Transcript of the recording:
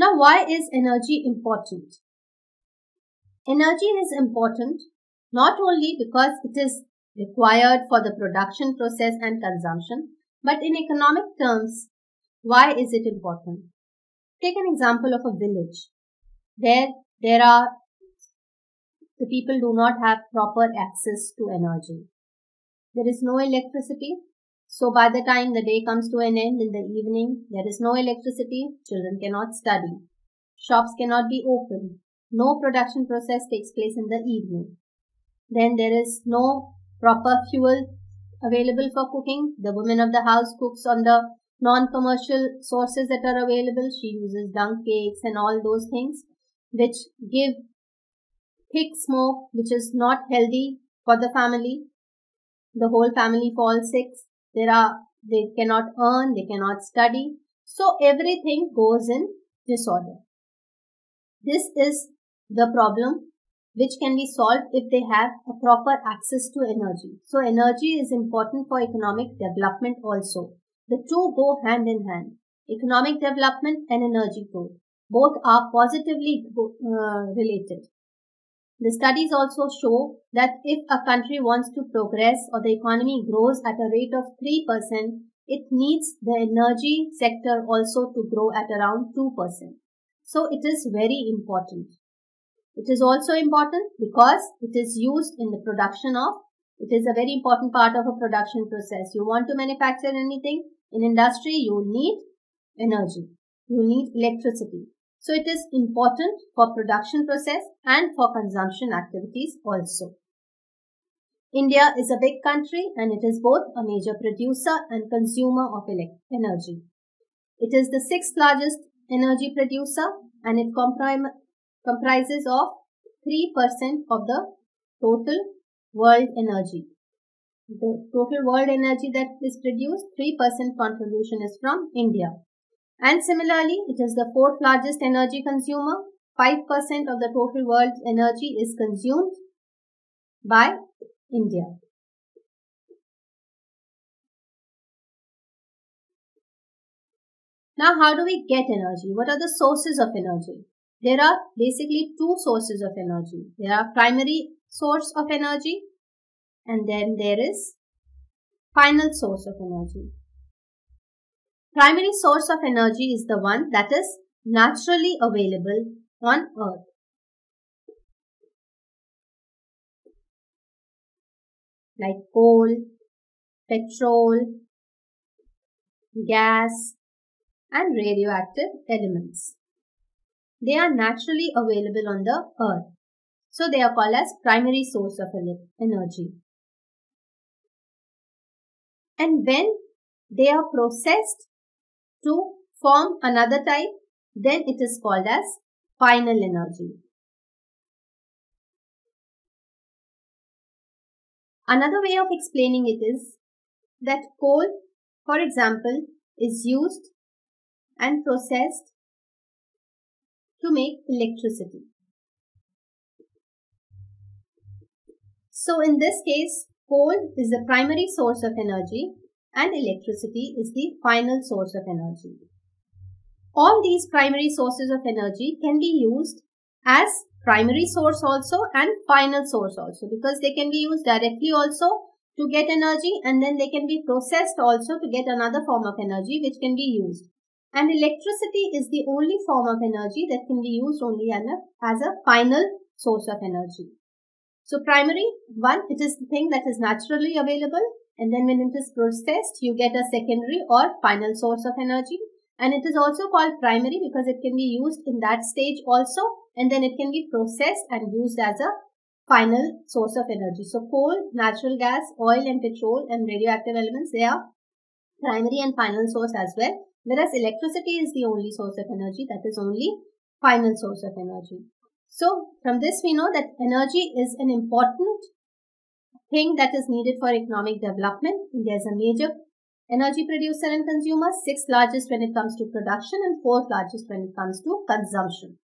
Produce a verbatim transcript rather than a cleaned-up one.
Now, why is energy important? Energy is important not only because it is required for the production process and consumption, but in economic terms, why is it important? Take an example of a village. There, there are, the people do not have proper access to energy. There is no electricity. So by the time the day comes to an end in the evening, there is no electricity, children cannot study, shops cannot be opened, no production process takes place in the evening. Then there is no proper fuel available for cooking. The woman of the house cooks on the non-commercial sources that are available. She uses dung cakes and all those things which give thick smoke, which is not healthy for the family. The whole family falls sick. There are, they cannot earn, they cannot study. So everything goes in disorder. This is the problem which can be solved if they have a proper access to energy. So energy is important for economic development also. The two go hand in hand. Economic development and energy growth. Both are positively uh, related. The studies also show that if a country wants to progress or the economy grows at a rate of three percent, it needs the energy sector also to grow at around two percent. So it is very important. It is also important because it is used in the production of, it is a very important part of a production process. You want to manufacture anything in industry, you need energy, you need electricity. So it is important for production process and for consumption activities also. India is a big country and it is both a major producer and consumer of energy. It is the sixth largest energy producer and it compri- comprises of three percent of the total world energy. The total world energy that is produced, three percent contribution is from India. And similarly, it is the fourth largest energy consumer. five percent of the total world's energy is consumed by India. Now, how do we get energy? What are the sources of energy? There are basically two sources of energy. There are primary source of energy and then there is final source of energy. Primary source of energy is the one that is naturally available on Earth. Like coal, petrol, gas and radioactive elements. They are naturally available on the Earth. So they are called as primary source of energy. And when they are processed to form another type, then it is called as final energy. Another way of explaining it is that coal, for example, is used and processed to make electricity. So in this case, coal is the primary source of energy and electricity is the final source of energy. All these primary sources of energy can be used as primary source also and final source also, because they can be used directly also to get energy and then they can be processed also to get another form of energy which can be used. And electricity is the only form of energy that can be used only as a final source of energy. So primary one, it is the thing that is naturally available. And then when it is processed, you get a secondary or final source of energy. And it is also called primary because it can be used in that stage also. And then it can be processed and used as a final source of energy. So coal, natural gas, oil and petrol and radioactive elements, they are primary and final source as well. Whereas electricity is the only source of energy that is only final source of energy. So from this we know that energy is an important thing that is needed for economic development. India is a major energy producer and consumer, sixth largest when it comes to production and fourth largest when it comes to consumption.